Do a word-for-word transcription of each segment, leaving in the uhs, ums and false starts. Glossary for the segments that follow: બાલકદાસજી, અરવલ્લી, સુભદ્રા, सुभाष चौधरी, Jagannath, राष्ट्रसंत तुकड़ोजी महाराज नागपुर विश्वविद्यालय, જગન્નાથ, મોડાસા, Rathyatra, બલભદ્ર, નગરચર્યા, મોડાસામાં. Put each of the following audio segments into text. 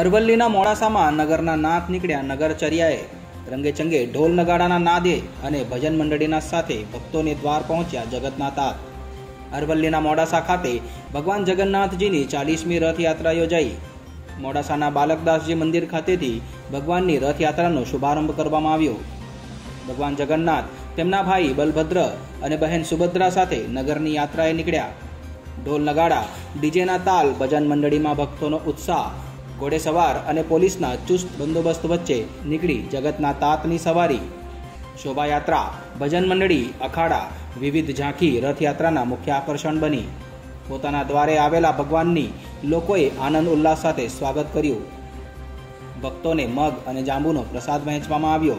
અરવલ્લીના મોડાસામાં નગરના નાથ નીકળ્યા નગરચર્યાએ રંગેચંગે ઢોલ નગાડાના નાદે અને ભજન મંડળીના સાથે ભક્તોને દ્વાર પહોંચ્યા જગન્નાથ। અરવલ્લીના મોડાસા ખાતે ભગવાન જગન્નાથજીની ચાલીસમી રથયાત્રા યોજાઈ। મોડાસાના બાલકદાસજી મંદિર ખાતેથી ભગવાનની રથયાત્રાનો શુભારંભ કરવામાં આવ્યો। ભગવાન જગન્નાથ તેમના ભાઈ બલભદ્ર અને બહેન સુભદ્રા સાથે નગરની યાત્રાએ નીકળ્યા। ઢોલ નગાડા, ડીજેના તાલ, ભજન મંડળીમાં ભક્તોનો ઉત્સાહ, ઘોડેસવાર અને પોલીસના ચુસ્ત બંદોબસ્ત વચ્ચે નીકળી જગતના તાતની સવારી। શોભાયાત્રા, ભજન મંડળી, અખાડા, વિવિધ ઝાંખી રથયાત્રાના મુખ્ય આકર્ષણ બની। પોતાના દ્વારે આવેલા ભગવાનની લોકોએ આનંદ ઉલ્લાસ સાથે સ્વાગત કર્યું। ભક્તોને મગ અને જાંબુનો પ્રસાદ વહેંચવામાં આવ્યો।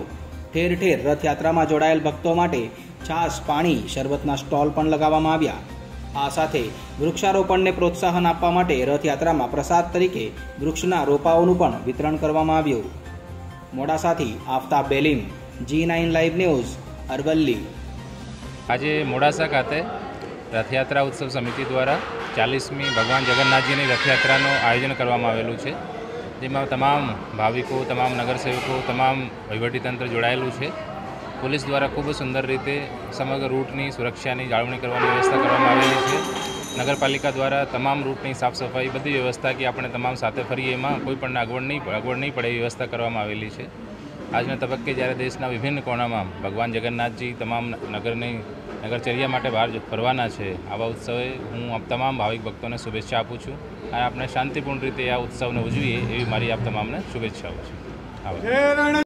ठेर ठेर रथयात्रा में जोड़ायेल भक्तों माटे छाश, पाणी, शरबतना स्टॉल पण लगावामां आव्या। आ साथे वृक्षारोपणने प्रोत्साहन आपवा माटे रथयात्रा में प्रसाद तरीके वृक्षना रोपाओनुं पण वितरण करवामां आव्युं। मोडासाथी Aftab Belim, G nine live news, Aravalli. आजे मोडासा खाते रथयात्रा उत्सव समिति द्वारा चालीसमी भगवान जगन्नाथजीनी रथयात्रानुं आयोजन करवामां आवेलुं छे। जेमां तमाम भाविकों, तमाम नगरसेवकों, तमाम वहीवटीतंत्र जोड़ायेलू है। पुलिस द्वारा खूब सुंदर रीते समग्र रूटनी सुरक्षा की जाळवणी करवानी व्यवस्था करवामां आवेली छे। नगरपालिका द्वारा तमाम रूटनी साफ सफाई बधी व्यवस्था कि आपणे तमाम साथे फरीए एमां कोईपण अगवड नहीं अगवड नहीं पड़े व्यवस्था करवामां आवेली छे। आजना तबक्के ज्यारे देशना विभिन्न कोणामां भगवान जगन्नाथ जी तमाम नगरनी नगरचर्या माटे बहार फरवाना छे। आवा उत्सवे हूँ आप तमाम भाविक भक्तों ने शुभेच्छा आपूं छूं। आपने शांतिपूर्ण रीते आ उत्सव ने उजवीए एवी मारी आप तमामने शुभेच्छाओ छे।